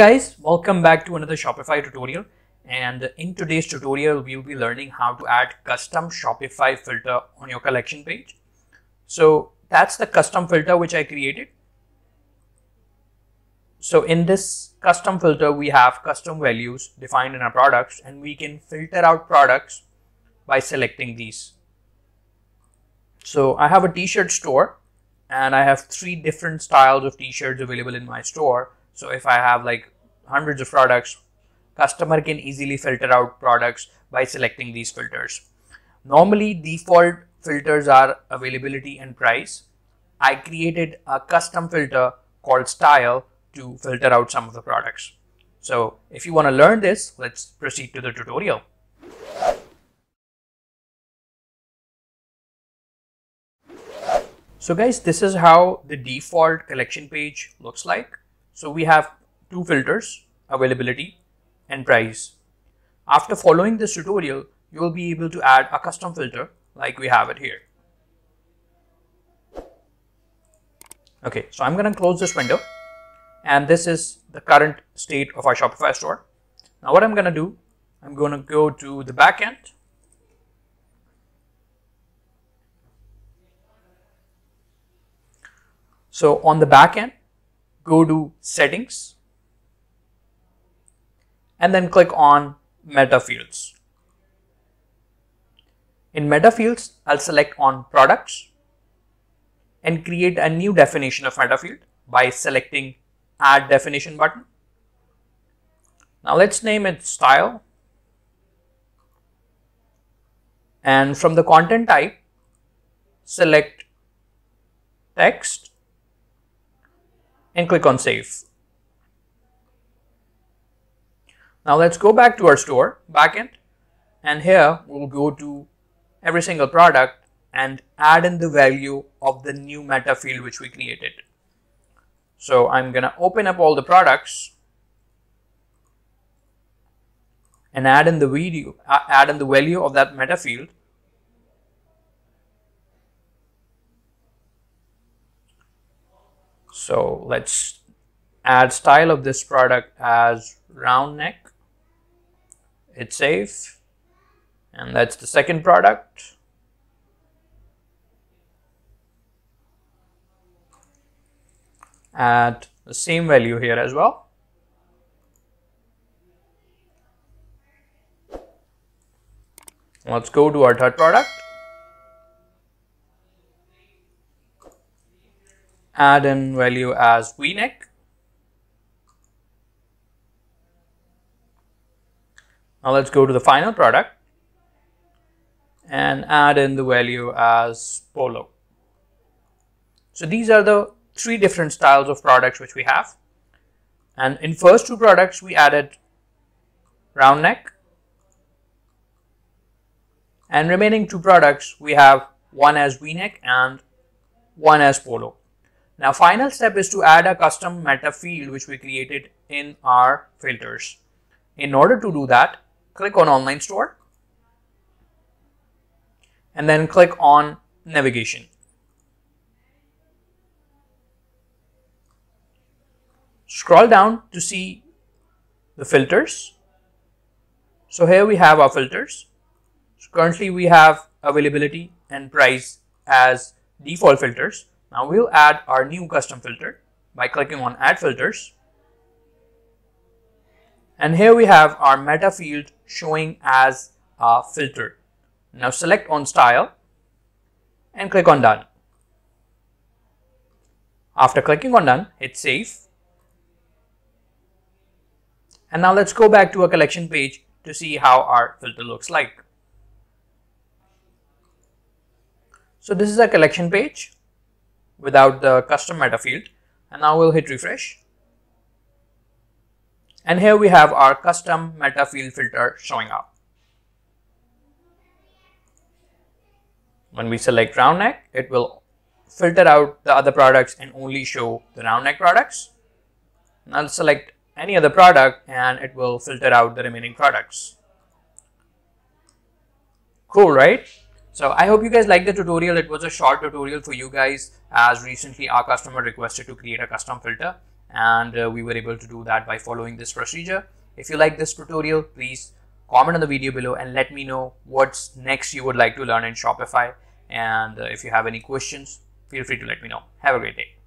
Guys, welcome back to another Shopify tutorial, and in today's tutorial we'll be learning how to add custom Shopify filter on your collection page. So that's the custom filter which I created. So in this custom filter we have custom values defined in our products, and we can filter out products by selecting these. So I have a t-shirt store and I have three different styles of t-shirts available in my store. So if I have like hundreds of products, customer can easily filter out products by selecting these filters. Normally default filters are availability and price. I created a custom filter called style to filter out some of the products. So if you want to learn this, let's proceed to the tutorial. So guys, this is how the default collection page looks like. So we have two filters, availability and price. After following this tutorial, you will be able to add a custom filter like we have it here. Okay, so I'm going to close this window, and this is the current state of our Shopify store. Now what I'm going to do, I'm going to go to the backend. So on the backend, go to settings and then click on Metafields. In Metafields, I'll select on products and create a new definition of Metafield by selecting Add Definition button. Now let's name it Style, and from the content type, select Text and click on save. Now let's go back to our store backend, and here we'll go to every single product and add in the value of the new meta field which we created. So I'm gonna open up all the products and add in the value of that meta field. So let's add style of this product as round neck. Hit save, and that's the second product. Add the same value here as well. Let's go to our third product. Add in value as V-neck. Now let's go to the final product and add in the value as polo. So these are the three different styles of products which we have. And in first two products, we added round neck, and remaining two products, we have one as V-neck and one as polo. Now, final step is to add a custom meta field which we created in our filters. In order to do that, click on online store and then click on navigation. Scroll down to see the filters. So here we have our filters. So currently we have availability and price as default filters. Now we'll add our new custom filter by clicking on Add Filters, and here we have our meta field showing as a filter. Now select on Style and click on Done. After clicking on Done, hit Save, and now let's go back to our collection page to see how our filter looks like. So this is our collection page without the custom meta field, and now we'll hit refresh, and here we have our custom meta field filter showing up. When we select round neck, it will filter out the other products and only show the round neck products. And I'll select any other product and it will filter out the remaining products. Cool, right? So I hope you guys liked the tutorial. It was a short tutorial for you guys, as recently our customer requested to create a custom filter, and we were able to do that by following this procedure. If you like this tutorial, please comment on the video below and let me know what's next you would like to learn in Shopify. And if you have any questions, feel free to let me know. Have a great day.